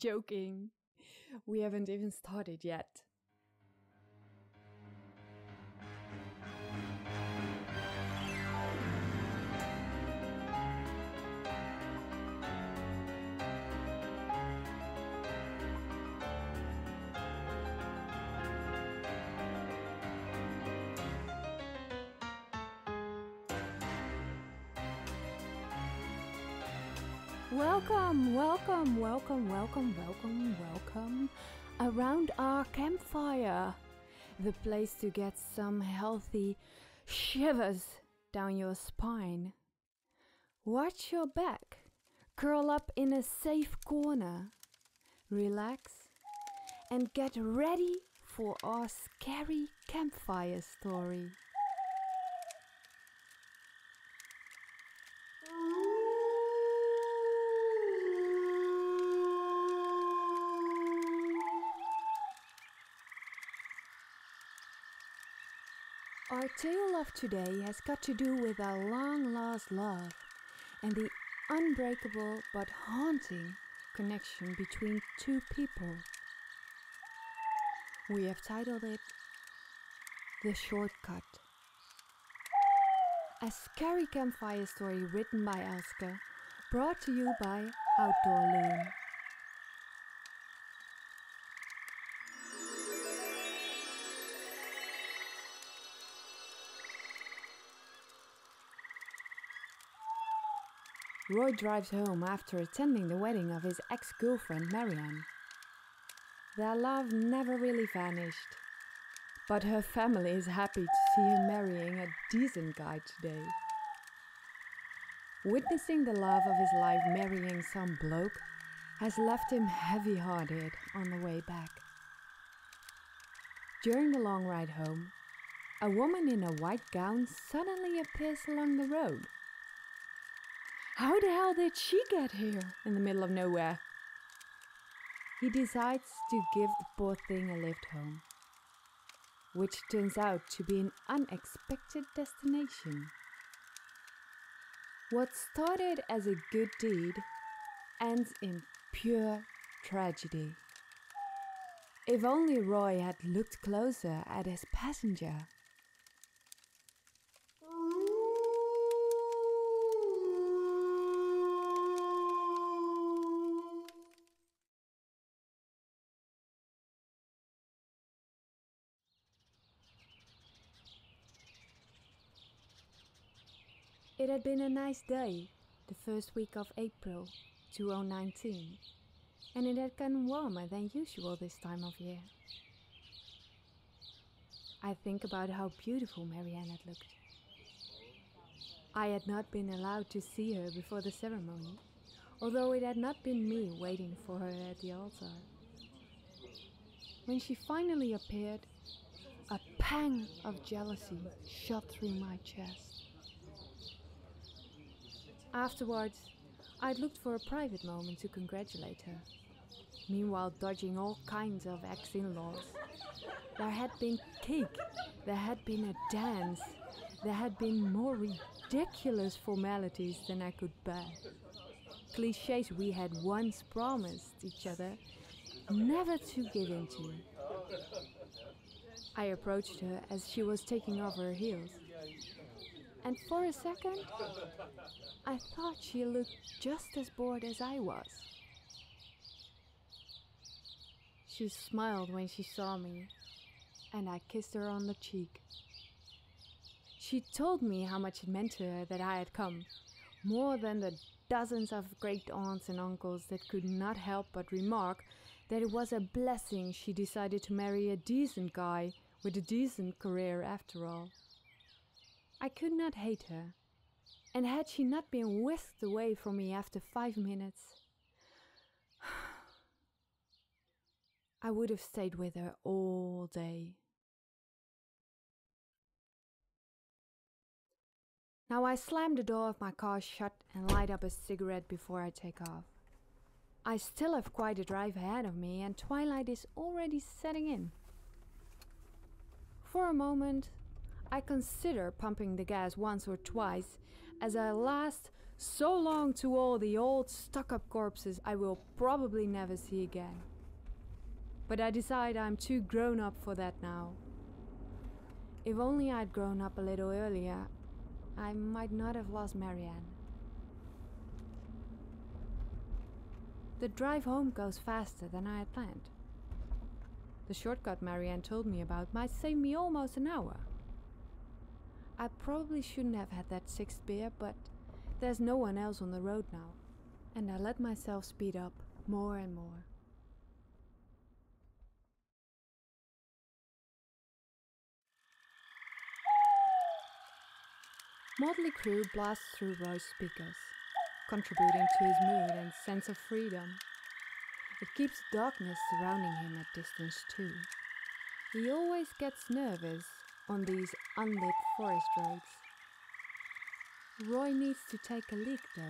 Joking. We haven't even started yet. Welcome, welcome, welcome, welcome, welcome, welcome around our campfire. The place to get some healthy shivers down your spine. Watch your back. Curl up in a safe corner. Relax and get ready for our scary campfire story. Our tale of today has got to do with our long-lost love and the unbreakable but haunting connection between two people. We have titled it The Shortcut. A scary campfire story written by Elske, brought to you by Outdoor Loon. Roy drives home after attending the wedding of his ex-girlfriend Marianne. Their love never really vanished, but her family is happy to see her marrying a decent guy today. Witnessing the love of his life marrying some bloke has left him heavy-hearted on the way back. During the long ride home, a woman in a white gown suddenly appears along the road. How the hell did she get here in the middle of nowhere? He decides to give the poor thing a lift home, which turns out to be an unexpected destination. What started as a good deed ends in pure tragedy. If only Roy had looked closer at his passenger. It had been a nice day, the first week of April 2019, and it had gotten warmer than usual this time of year. I think about how beautiful Marianne had looked. I had not been allowed to see her before the ceremony, although it had not been me waiting for her at the altar. When she finally appeared, a pang of jealousy shot through my chest. Afterwards, I'd looked for a private moment to congratulate her, meanwhile dodging all kinds of ex-in-laws. There had been cake, there had been a dance, there had been more ridiculous formalities than I could bear. Clichés we had once promised each other never to give in to. I approached her as she was taking off her heels. And for a second, I thought she looked just as bored as I was. She smiled when she saw me, and I kissed her on the cheek. She told me how much it meant to her that I had come, more than the dozens of great aunts and uncles that could not help but remark that it was a blessing she decided to marry a decent guy with a decent career after all. I could not hate her, and had she not been whisked away from me after 5 minutes, I would have stayed with her all day. Now I slam the door of my car shut and light up a cigarette before I take off. I still have quite a drive ahead of me, and twilight is already setting in. For a moment, I consider pumping the gas once or twice, as I last so long to all the old stuck-up corpses I will probably never see again. But I decide I'm too grown up for that now. If only I'd grown up a little earlier, I might not have lost Marianne. The drive home goes faster than I had planned. The shortcut Marianne told me about might save me almost an hour. I probably shouldn't have had that 6th beer, but there's no one else on the road now, and I let myself speed up more and more. Motley Crue blasts through Roy's speakers, contributing to his mood and sense of freedom. It keeps darkness surrounding him at distance too. He always gets nervous on these unlit forest roads. Roy needs to take a leak though.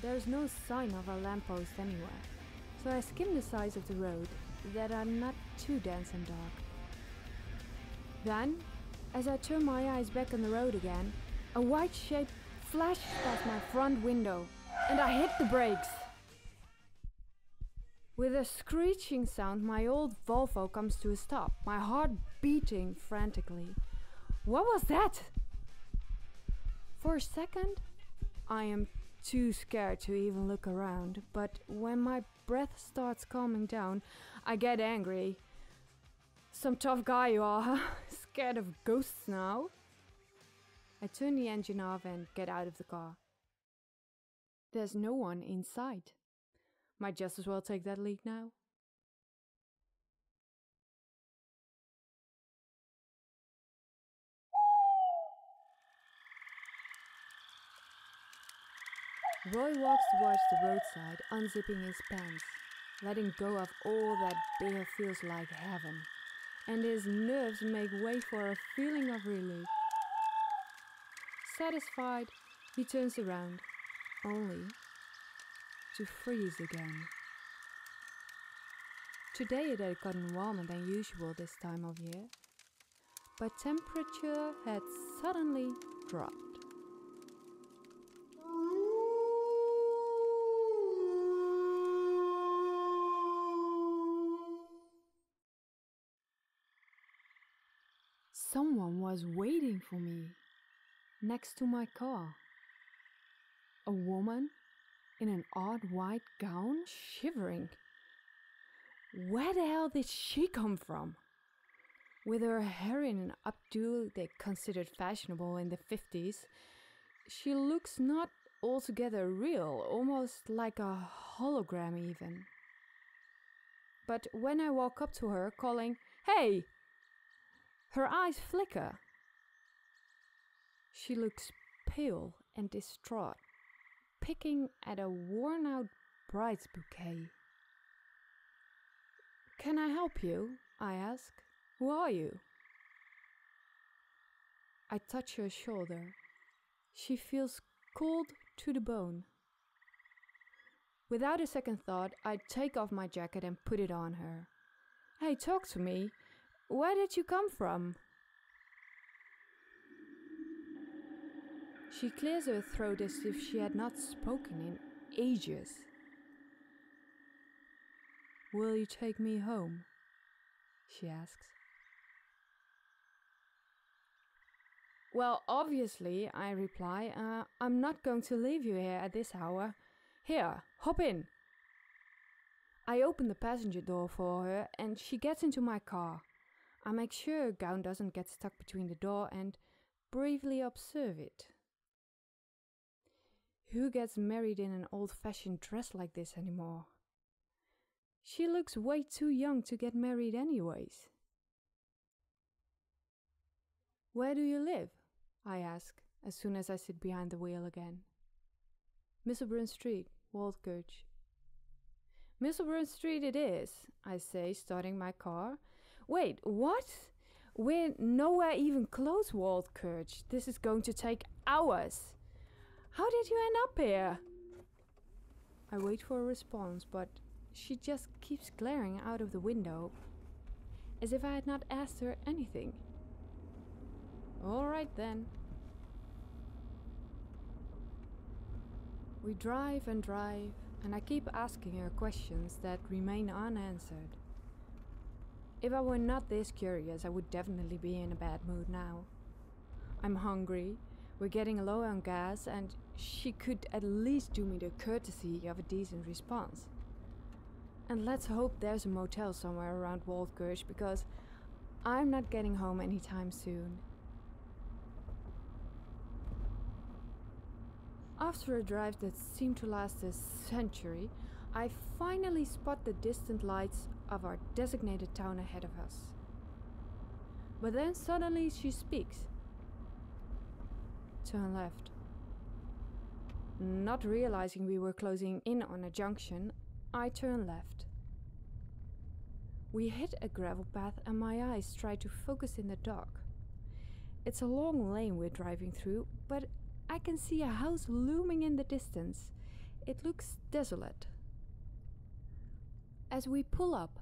There's no sign of a lamppost anywhere, so I skim the sides of the road that are not too dense and dark. Then, as I turn my eyes back on the road again, a white shape flashes past my front window, and I hit the brakes. With a screeching sound, my old Volvo comes to a stop, my heart beating frantically. What was that? For a second, I am too scared to even look around, but when my breath starts calming down, I get angry. Some tough guy you are, huh? Scared of ghosts now? I turn the engine off and get out of the car. There's no one in sight. Might just as well take that leak now. Roy walks towards the roadside, unzipping his pants, letting go of all that beer feels like heaven, and his nerves make way for a feeling of relief. Satisfied, he turns around, only to freeze again. Today it had gotten warmer than usual this time of year, but temperature had suddenly dropped. Someone was waiting for me, next to my car. A woman in an odd white gown, shivering. Where the hell did she come from? With her hair in an updo they considered fashionable in the 50s, she looks not altogether real, almost like a hologram even. But when I walk up to her calling, "Hey!" her eyes flicker. She looks pale and distraught, picking at a worn-out bride's bouquet. "Can I help you?" I ask. "Who are you?" I touch her shoulder. She feels cold to the bone. Without a second thought, I take off my jacket and put it on her. "Hey, talk to me. Where did you come from?" She clears her throat as if she had not spoken in ages. "Will you take me home?" she asks. "Well, obviously," I reply, "I'm not going to leave you here at this hour. Here, hop in." I open the passenger door for her and she gets into my car. I make sure her gown doesn't get stuck between the door and briefly observe it. Who gets married in an old-fashioned dress like this anymore? She looks way too young to get married anyways. "Where do you live?" I ask, as soon as I sit behind the wheel again. "Missebrun Street, Waldkirch." Missebrun Street it is, I say, starting my car. Wait, what? We're nowhere even close, Waldkirch. This is going to take hours. How did you end up here? I wait for a response, but she just keeps glaring out of the window, as if I had not asked her anything. All right then. We drive and drive, and I keep asking her questions that remain unanswered. If I were not this curious, I would definitely be in a bad mood now. I'm hungry, we're getting low on gas, and she could at least do me the courtesy of a decent response. And let's hope there's a motel somewhere around Waldkirch, because I'm not getting home anytime soon. After a drive that seemed to last a century, I finally spot the distant lights of our designated town ahead of us. But then suddenly she speaks. Turn left. Not realizing we were closing in on a junction, I turn left. We hit a gravel path and my eyes try to focus in the dark. It's a long lane we're driving through, but I can see a house looming in the distance. It looks desolate. As we pull up,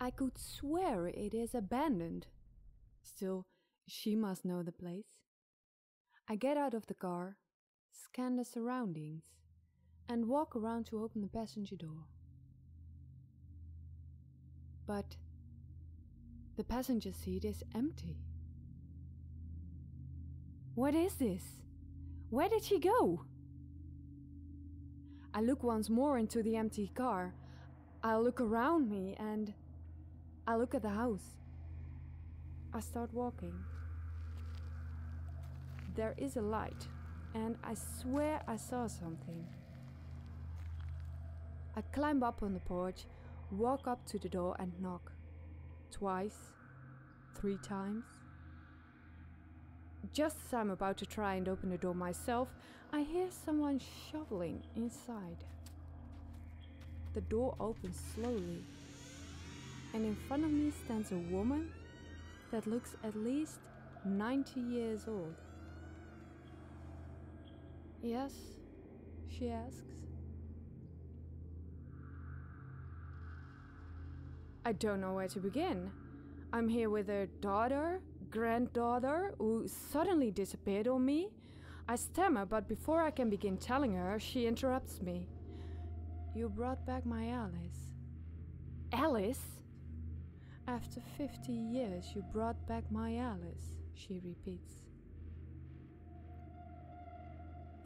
I could swear it is abandoned. Still, she must know the place. I get out of the car, scan the surroundings, and walk around to open the passenger door. But the passenger seat is empty. What is this? Where did she go? I look once more into the empty car. I look around me and I look at the house. I start walking. There is a light, and I swear I saw something. I climb up on the porch, walk up to the door and knock. Twice, three times. Just as I'm about to try and open the door myself, I hear someone shoveling inside. The door opens slowly, and in front of me stands a woman that looks at least 90 years old. Yes, she asks. I don't know where to begin. I'm here with her daughter, granddaughter, who suddenly disappeared on me. I stammer, but before I can begin telling her, she interrupts me. You brought back my Alice. Alice? After 50 years, you brought back my Alice, she repeats.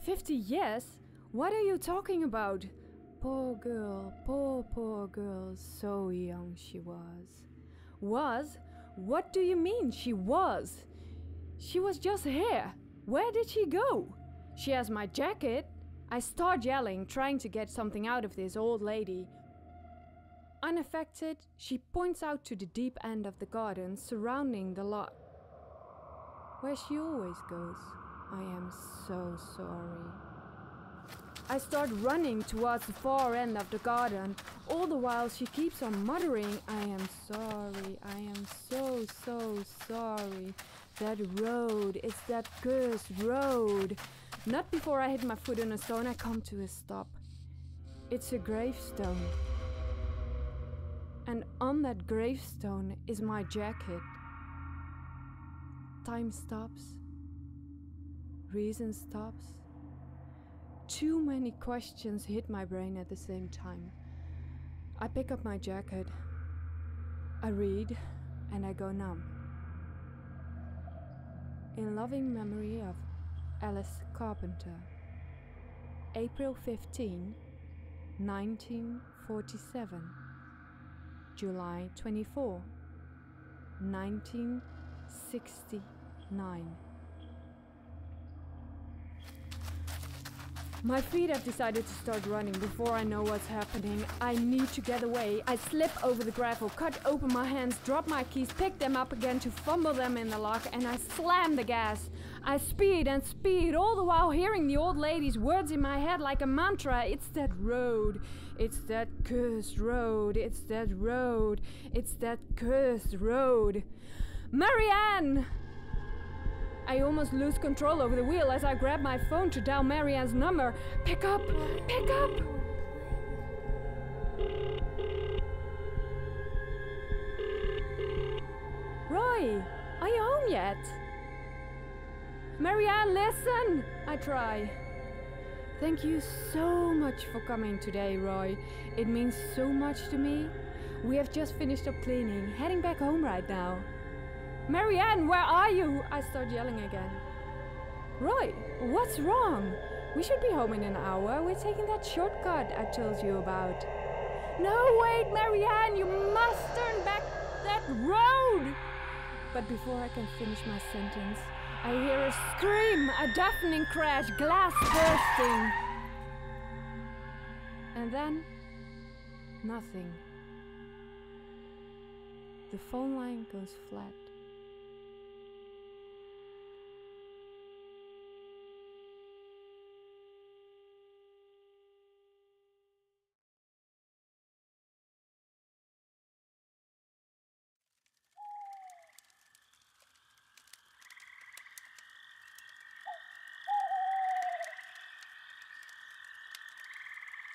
50 years? What are you talking about? Poor girl, poor girl, so young she was. Was? What do you mean she was? She was just here. Where did she go? She has my jacket. I start yelling, trying to get something out of this old lady. Unaffected, she points out to the deep end of the garden surrounding the lot, where she always goes. I am so sorry. I start running towards the far end of the garden. All the while she keeps on muttering, I am sorry, I am so sorry. That road, it's that cursed road. Not before I hit my foot on a stone, I come to a stop. It's a gravestone. And on that gravestone is my jacket. Time stops. Reason stops. Too many questions hit my brain at the same time. I pick up my jacket, I read, and I go numb. In loving memory of Alice Carpenter, April 15, 1947, July 24, 1969. My feet have decided to start running before I know what's happening. I need to get away. I slip over the gravel, cut open my hands, drop my keys, pick them up again to fumble them in the lock, and I slam the gas. I speed and speed, all the while hearing the old lady's words in my head like a mantra. It's that road. It's that cursed road. It's that road. It's that cursed road. Marianne! I almost lose control over the wheel as I grab my phone to dial Marianne's number. Pick up! Pick up! Roy, are you home yet? Marianne, listen! I try. Thank you so much for coming today, Roy. It means so much to me. We have just finished up cleaning, heading back home right now. Marianne, where are you? I start yelling again. Roy, what's wrong? We should be home in an hour. We're taking that shortcut I told you about. No, wait, Marianne, you must turn back that road! But before I can finish my sentence, I hear a scream, a deafening crash, glass bursting. And then, nothing. The phone line goes flat.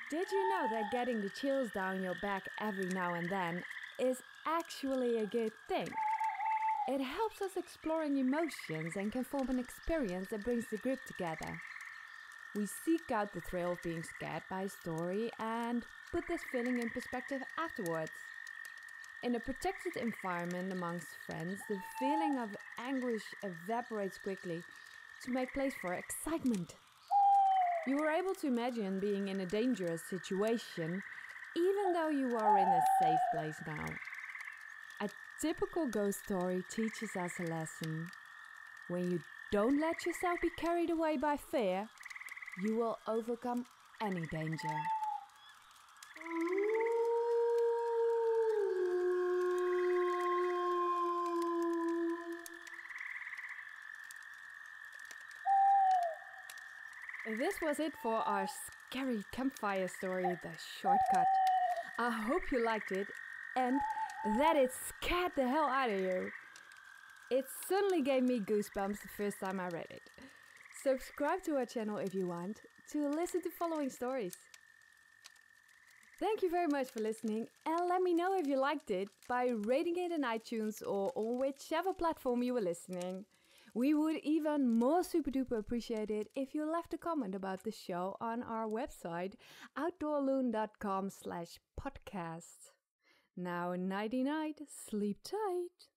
Did you know that getting the chills down your back every now and then is actually a good thing? It helps us exploring emotions and can form an experience that brings the group together. We seek out the thrill of being scared by a story and put this feeling in perspective afterwards. In a protected environment amongst friends, the feeling of anguish evaporates quickly to make place for excitement. You were able to imagine being in a dangerous situation, even though you are in a safe place now. A typical ghost story teaches us a lesson. When you don't let yourself be carried away by fear, you will overcome any danger. This was it for our scary campfire story, The Shortcut. I hope you liked it and that it scared the hell out of you. It certainly gave me goosebumps the first time I read it. Subscribe to our channel if you want to listen to following stories. Thank you very much for listening, and let me know if you liked it by rating it in iTunes or on whichever platform you were listening. We would even more super duper appreciate it if you left a comment about the show on our website, outdoorloon.com/podcast. Now, nighty night, sleep tight.